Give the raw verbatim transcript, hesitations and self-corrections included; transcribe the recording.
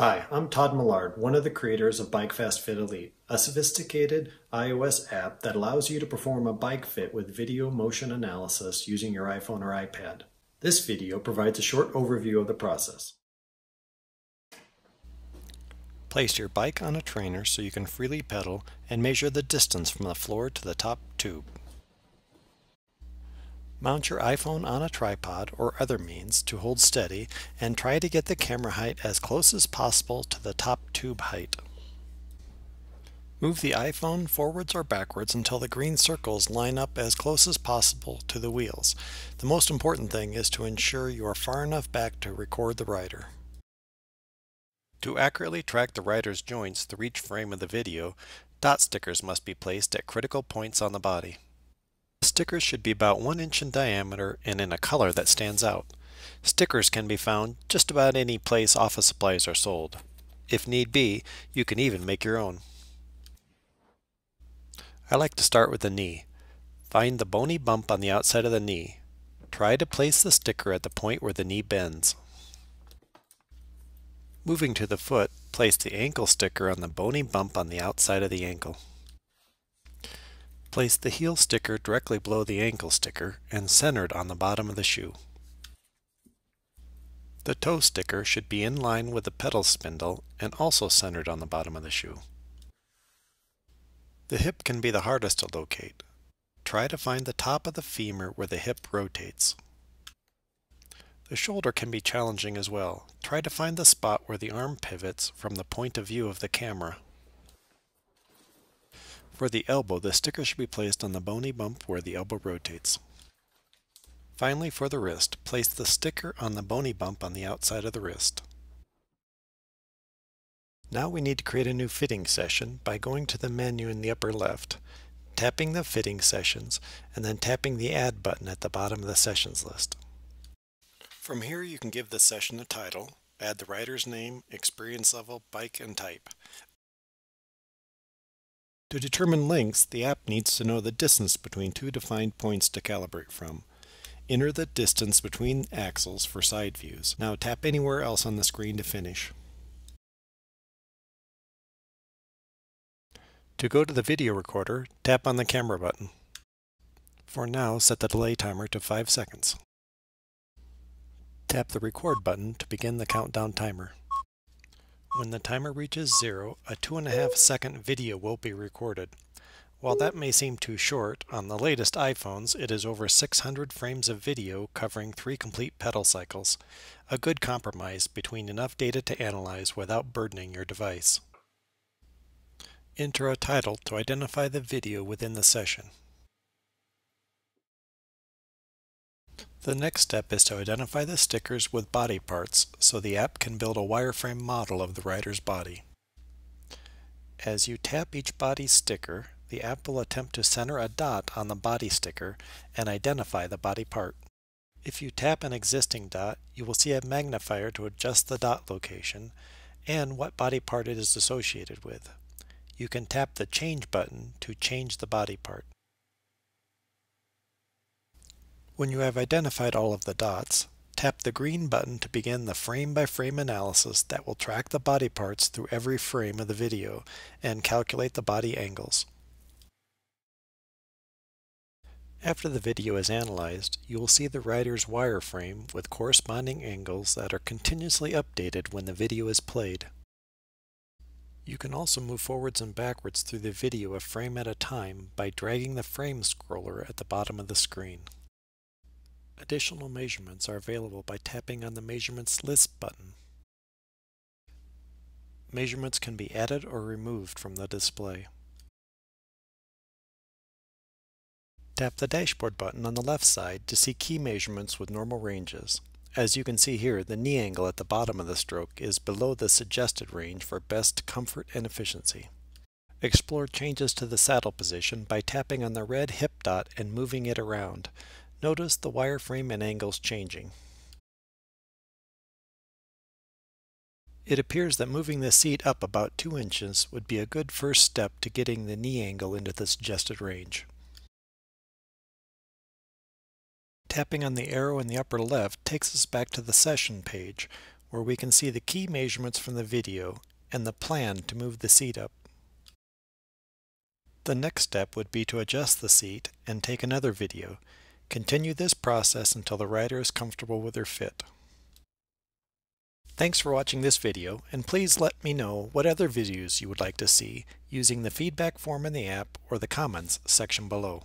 Hi, I'm Todd Millard, one of the creators of Bike Fast Fit Elite, a sophisticated iOS app that allows you to perform a bike fit with video motion analysis using your iPhone or iPad. This video provides a short overview of the process. Place your bike on a trainer so you can freely pedal and measure the distance from the floor to the top tube. Mount your iPhone on a tripod or other means to hold steady and try to get the camera height as close as possible to the top tube height. Move the iPhone forwards or backwards until the green circles line up as close as possible to the wheels. The most important thing is to ensure you are far enough back to record the rider. To accurately track the rider's joints through each frame of the video, dot stickers must be placed at critical points on the body. Stickers should be about one inch in diameter and in a color that stands out. Stickers can be found just about any place office supplies are sold. If need be, you can even make your own. I like to start with the knee. Find the bony bump on the outside of the knee. Try to place the sticker at the point where the knee bends. Moving to the foot, place the ankle sticker on the bony bump on the outside of the ankle. Place the heel sticker directly below the ankle sticker and centered on the bottom of the shoe. The toe sticker should be in line with the pedal spindle and also centered on the bottom of the shoe. The hip can be the hardest to locate. Try to find the top of the femur where the hip rotates. The shoulder can be challenging as well. Try to find the spot where the arm pivots from the point of view of the camera. For the elbow, the sticker should be placed on the bony bump where the elbow rotates. Finally, for the wrist, place the sticker on the bony bump on the outside of the wrist. Now we need to create a new fitting session by going to the menu in the upper left, tapping the fitting sessions, and then tapping the add button at the bottom of the sessions list. From here you can give the session a title, add the rider's name, experience level, bike, and type. To determine lengths, the app needs to know the distance between two defined points to calibrate from. Enter the distance between axles for side views. Now tap anywhere else on the screen to finish. To go to the video recorder, tap on the camera button. For now, set the delay timer to five seconds. Tap the record button to begin the countdown timer. When the timer reaches zero, a two and a half second video will be recorded. While that may seem too short, on the latest iPhones it is over six hundred frames of video covering three complete pedal cycles, a good compromise between enough data to analyze without burdening your device. Enter a title to identify the video within the session. The next step is to identify the stickers with body parts so the app can build a wireframe model of the rider's body. As you tap each body sticker, the app will attempt to center a dot on the body sticker and identify the body part. If you tap an existing dot, you will see a magnifier to adjust the dot location and what body part it is associated with. You can tap the Change button to change the body part. When you have identified all of the dots, tap the green button to begin the frame-by-frame analysis that will track the body parts through every frame of the video and calculate the body angles. After the video is analyzed, you will see the rider's wireframe with corresponding angles that are continuously updated when the video is played. You can also move forwards and backwards through the video a frame at a time by dragging the frame scroller at the bottom of the screen. Additional measurements are available by tapping on the Measurements List button. Measurements can be added or removed from the display. Tap the Dashboard button on the left side to see key measurements with normal ranges. As you can see here, the knee angle at the bottom of the stroke is below the suggested range for best comfort and efficiency. Explore changes to the saddle position by tapping on the red hip dot and moving it around. Notice the wireframe and angles changing. It appears that moving the seat up about two inches would be a good first step to getting the knee angle into the suggested range. Tapping on the arrow in the upper left takes us back to the session page, where we can see the key measurements from the video and the plan to move the seat up. The next step would be to adjust the seat and take another video. Continue this process until the rider is comfortable with her fit. Thanks for watching this video, and please let me know what other videos you would like to see using the feedback form in the app or the comments section below.